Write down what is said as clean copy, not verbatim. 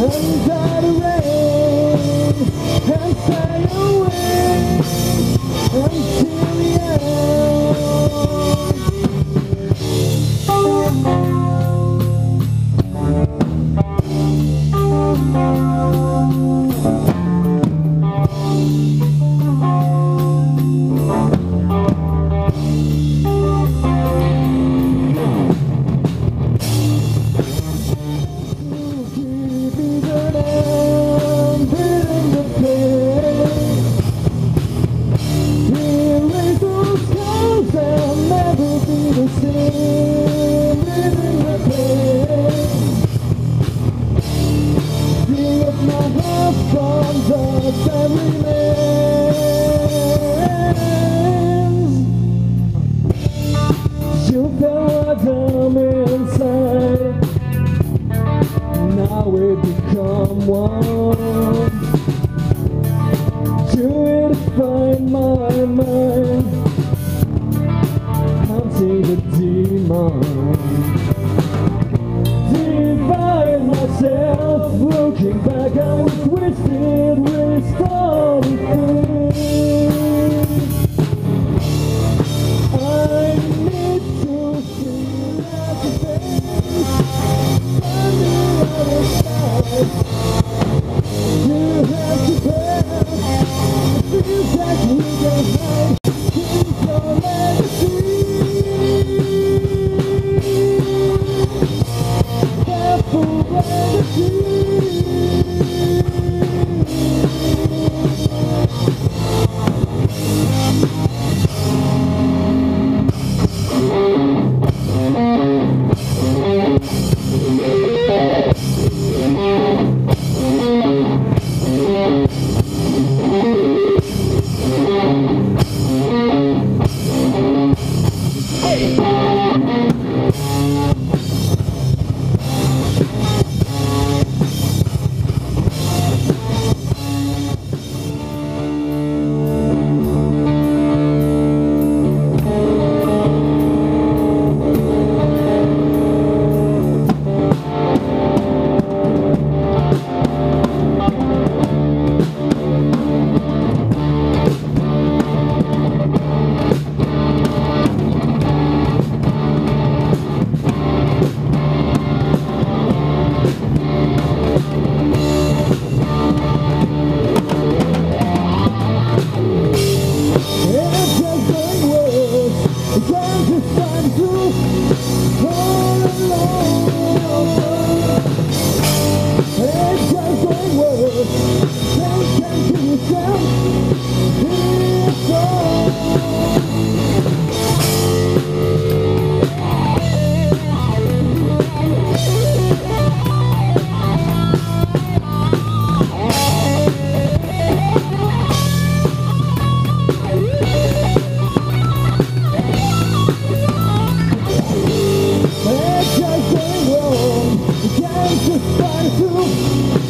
under the rain and fly away until the end. We become one. You define my mind. I'm seeing the demon. Divine myself. Looking back, I was twisted when it started. I need to see everything. I need everything. You have to bear. Feels like we can hide. Things don't let us see. Careful let us see. Just try to